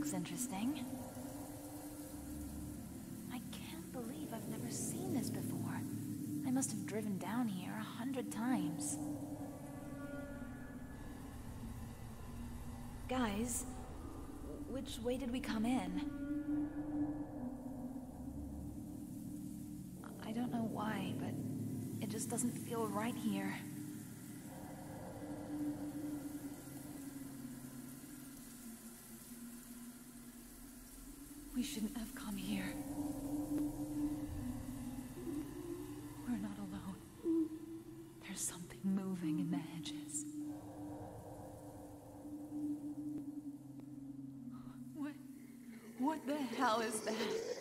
looks interesting. I can't believe I've never seen this before. I must have driven down here 100 times. Guys, which way did we come in? I don't know why, but it just doesn't feel right here. We shouldn't have come here. We're not alone. There's something moving in the hedges. What the hell is that?